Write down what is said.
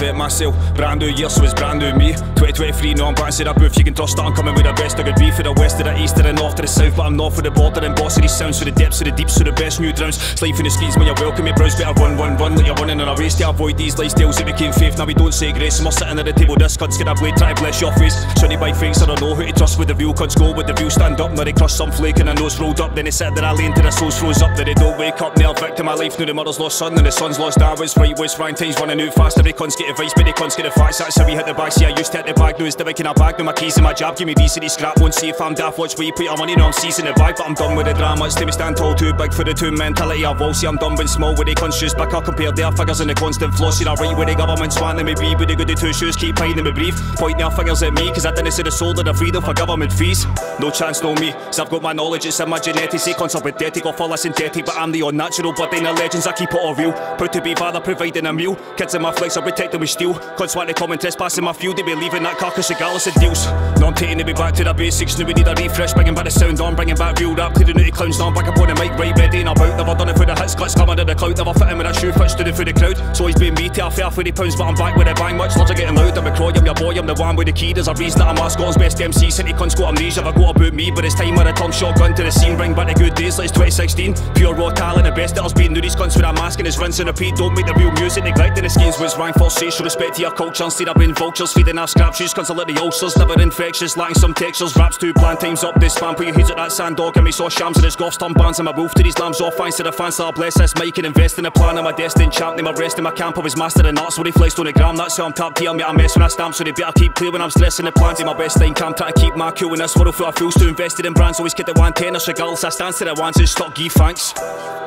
reinvent myself. Brand new year, so it's brand new me. 2023, no, I'm back inside a booth, you can trust that I'm coming with the best I could be. For the west, to the east, to the north, to the south, but I'm not for the border and boss of these sounds. For the depths, to the deeps, to the best new drowns. It's life in the streets, man, you're welcome, your brows better run, like you're running on a race. To avoid these lifestyles that became faith, now we don't say grace. And we're sitting at the table, this cunt's gonna blade, try to bless your face. Sunny by fakes, I don't know who to trust with the real cunts go, with the real stand up. Now they crush some flake and their nose rolled up, then they sit there, I lane till their souls froze up. Then they don't wake up, they're a victim of life, now the mother's lost son, and the son's lost dad. It's right, what's wrong, time's running out fast. Every cunts get advice, but they cunts get the facts. That's how we hit the bag, see I used to hit the bag, now it's the wick in a bag. Now my keys and my jab, give me these city scrap, won't see if I'm daft. Watch where you put your money, now I'm seizing the vibe. But I'm done with the drama, it's time to stand tall, too big for the two mentality of all. See I'm done when small, with the cunts just back up, compare their figures in the constant floss. See I right with the government swan, and me be with the good two shoes, keep hiding me brief. Pointing their fingers at me, cause I didn't see the soul of the freedom for government fees. No chance, no me, so I've got my knowledge, it's in my genetics. Say cunts are pathetic or full of synthetic, but I'm the unnatural, but in the legends I keep it all real. Proud to be father, providing a meal. Kids in my flights are protecting with steel. Cunts want to come and trespass in my field, they be leaving that carcass regardless of deals. Now I'm taking it back to the basics, now we need a refresh, bringing back the sound on, bringing back real rap, clearing out the clowns, now I'm back up on the mic, right ready and about. Never done it for the hits, glitz coming to the clout, never fitting with a shoe fit, stood it through the crowd. It's always been me to a fair £40, but I'm back with a bang, much larger getting loud. I'm a croy, I'm your boy, I'm the one with the key, there's a reason that I'm a Scotland's best MC. City cunts got amnesia, I've got about me, but it's time I return shotgun to the scene, bring back the good days like it's 2016. Pure raw talent, the best that has been, new these cunts with a mask and his rinse and repeat. Don't make the real music, neglecting the schemes was rank for social respect to your culture. Instead I've been vultures, feeding our scrap shoes, cunts are like the ulcers, never infectious, lacking some textures. Raps too bland, time's up this spam, put your heads at that sand dog, and me saw shams and his goffs turn bands. I'm a wolf to these lambs off, fans to the fans, so I bless this mic and invest in the plan. I'm a destined champ, name my rest in my camp, I was master in arts, so they flexed on the gram, that's how I'm tapped here, mate I mess when I stamp, so they better keep clear when I'm stressing the plans. In my best time camp, try to keep my cool in this world full of fools too invested in brands, always get the one tennis, regardless I stand to the ones who stuck, gee thanks.